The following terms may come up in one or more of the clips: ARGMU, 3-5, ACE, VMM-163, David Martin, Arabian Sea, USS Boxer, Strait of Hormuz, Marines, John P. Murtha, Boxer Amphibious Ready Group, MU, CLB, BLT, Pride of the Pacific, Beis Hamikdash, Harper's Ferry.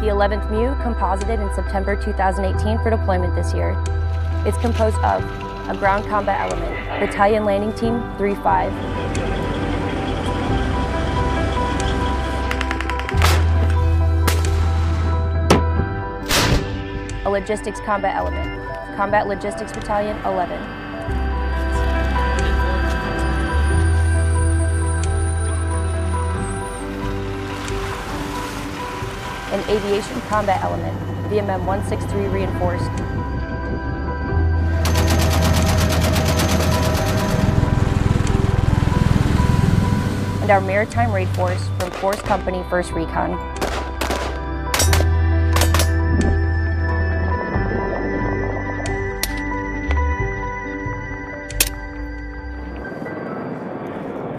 the 11th MU, composited in September 2018 for deployment this year. It's composed of a ground combat element, Battalion Landing Team 3-5, a logistics combat element, Combat Logistics Battalion 11, an aviation combat element, VMM-163 reinforced, and our maritime raid force from Force Company 1st Recon.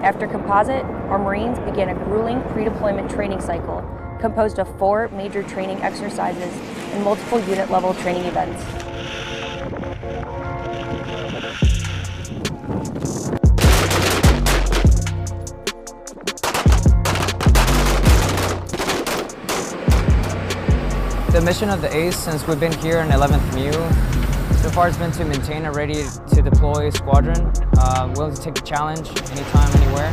After composite, our Marines began a grueling pre-deployment training cycle composed of 4 major training exercises and multiple unit-level training events. The mission of the ACE, since we've been here in 11th MU, so far has been to maintain a ready-to-deploy squadron, willing to take the challenge anytime, anywhere.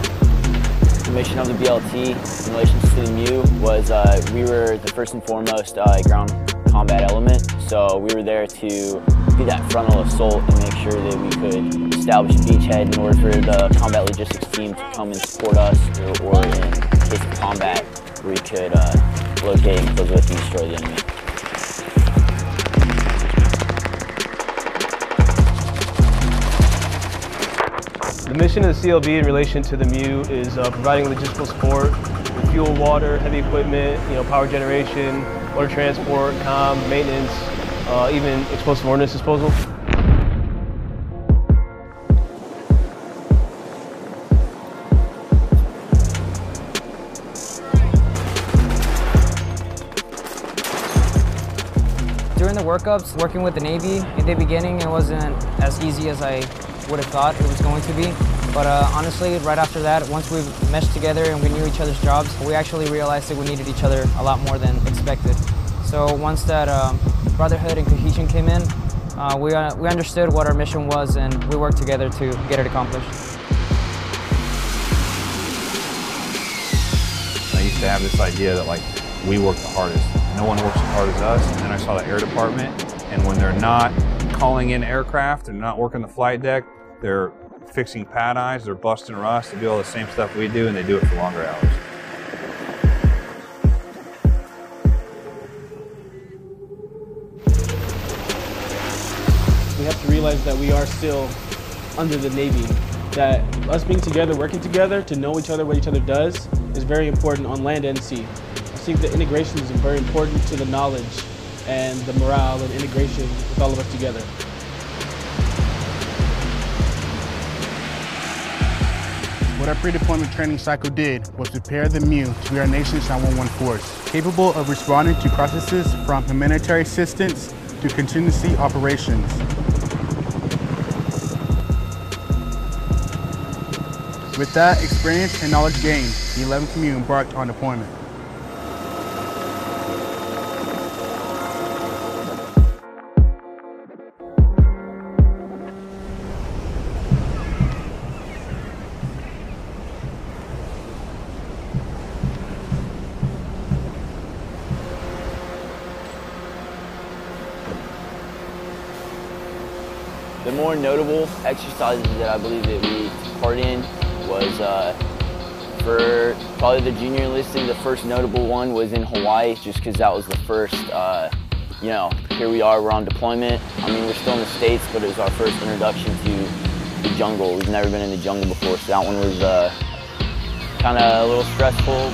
The mission of the BLT in relation to the MU was we were the first and foremost ground combat element, so we were there to be that frontal assault and make sure that we could establish a beachhead in order for the combat logistics team to come and support us, or in case of combat, we could locate and close with and destroy the enemy. The mission of the CLB in relation to the MU is providing logistical support with fuel, water, heavy equipment, power generation, water transport, comm, maintenance, even explosive ordnance disposal. During the workups, working with the Navy in the beginning, it wasn't as easy as I would have thought it was going to be, but honestly, right after that, once we meshed together and we knew each other's jobs, we actually realized that we needed each other a lot more than expected. So once that brotherhood and cohesion came in, we understood what our mission was, and we worked together to get it accomplished. I used to have this idea that we work the hardest. No one works as hard as us, and then I saw the Air Department, and when they're not calling in aircraft, they're not working the flight deck, they're fixing pad eyes, they're busting rust, they do all the same stuff we do, and they do it for longer hours. We have to realize that we are still under the Navy, that us being together, working together, to know each other, what each other does, is very important on land and sea. I think the integration is very important to the knowledge and the morale and integration with all of us together. What our pre-deployment training cycle did was prepare the MU to be our nation's 911 force, capable of responding to crises from humanitarian assistance to contingency operations. With that experience and knowledge gained, the 11th MU embarked on deployment. The more notable exercises that I believe that we took part in was for probably the junior enlisted. The first notable one was in Hawaii, just because that was the first, here we are, we're on deployment. I mean, we're still in the States, but it was our first introduction to the jungle. We've never been in the jungle before, so that one was kind of a little stressful.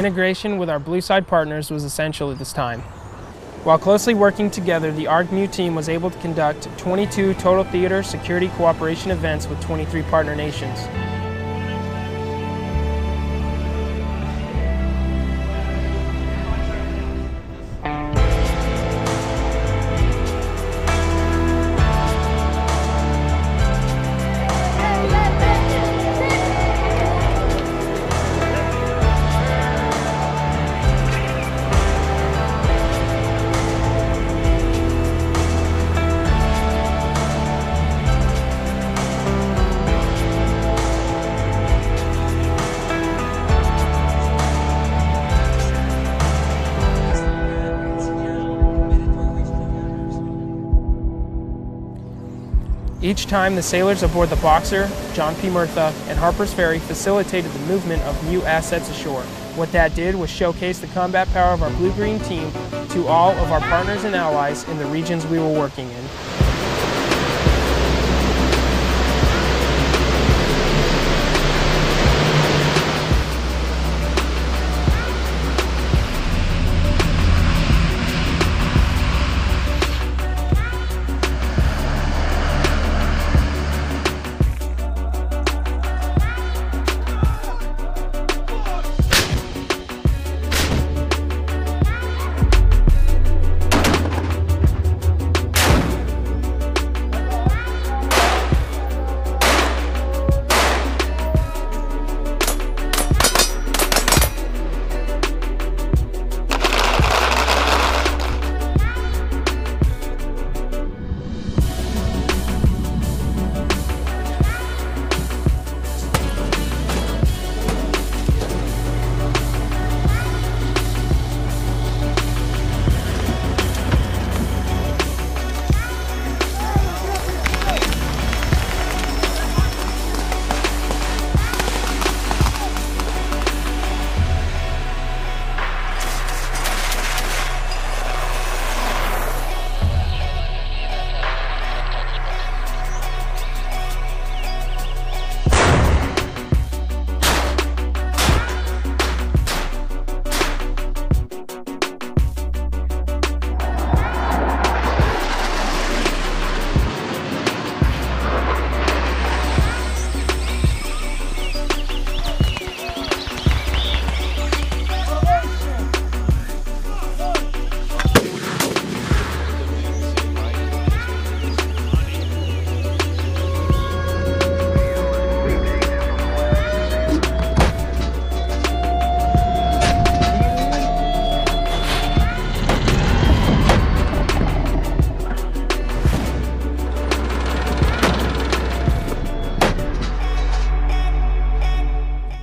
Integration with our Blue Side partners was essential at this time. While closely working together, the ARGMU team was able to conduct 22 total theater security cooperation events with 23 partner nations. Each time, the sailors aboard the Boxer, John P. Murtha, and Harper's Ferry facilitated the movement of new assets ashore. What that did was showcase the combat power of our blue-green team to all of our partners and allies in the regions we were working in.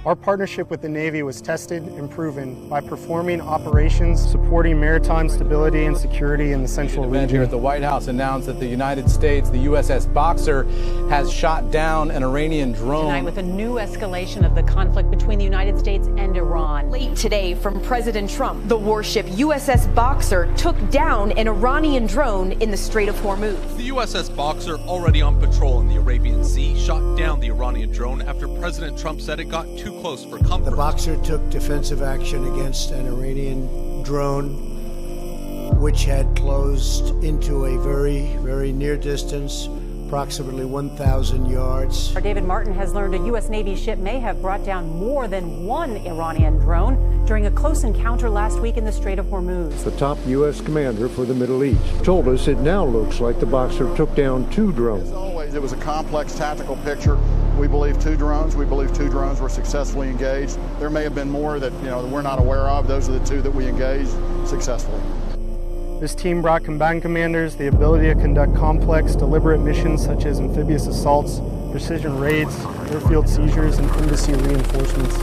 Our partnership with the Navy was tested and proven by performing operations supporting maritime stability and security in the central region. Here at the White House announced that the United States, the USS Boxer, has shot down an Iranian drone. Tonight, with a new escalation of the conflict between the United States and Iran. Late today from President Trump, the warship USS Boxer took down an Iranian drone in the Strait of Hormuz. The USS Boxer, already on patrol in the Arabian Sea, shot down the Iranian drone after President Trump said it got too close for comfort. The Boxer took defensive action against an Iranian drone which had closed into a very, very near distance, approximately 1,000 yards. David Martin has learned a U.S. Navy ship may have brought down more than one Iranian drone during a close encounter last week in the Strait of Hormuz. The top U.S. commander for the Middle East told us it now looks like the Boxer took down two drones. As always, it was a complex tactical picture. We believe two drones were successfully engaged. There may have been more that, that we're not aware of. Those are the two that we engaged successfully. This team brought combatant commanders the ability to conduct complex, deliberate missions such as amphibious assaults, precision raids, airfield seizures, and embassy reinforcements.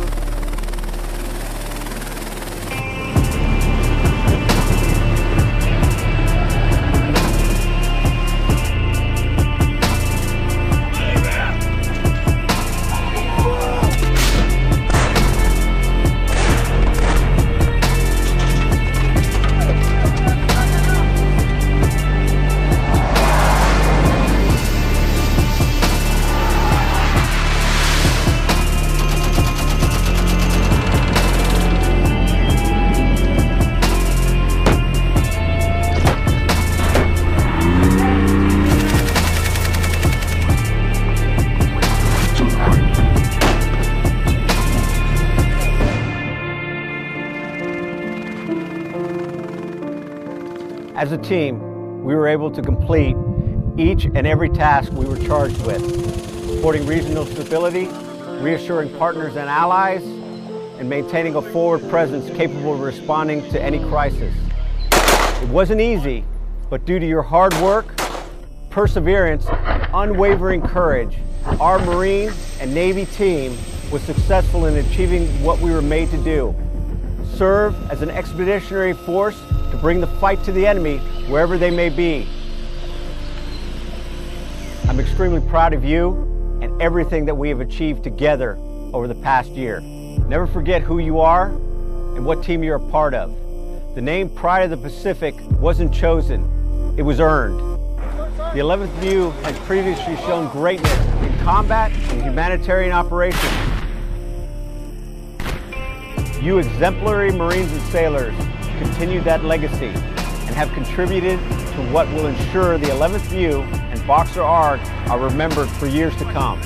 As a team, we were able to complete each and every task we were charged with, supporting regional stability, reassuring partners and allies, and maintaining a forward presence capable of responding to any crisis. It wasn't easy, but due to your hard work, perseverance, and unwavering courage, our Marine and Navy team was successful in achieving what we were made to do: serve as an expeditionary force to bring the fight to the enemy wherever they may be. I'm extremely proud of you and everything that we have achieved together over the past year. Never forget who you are and what team you're a part of. The name Pride of the Pacific wasn't chosen, it was earned. The 11th MU has previously shown greatness in combat and humanitarian operations. You exemplary Marines and sailors continue that legacy and have contributed to what will ensure the 11th MU and Boxer ARG are remembered for years to come.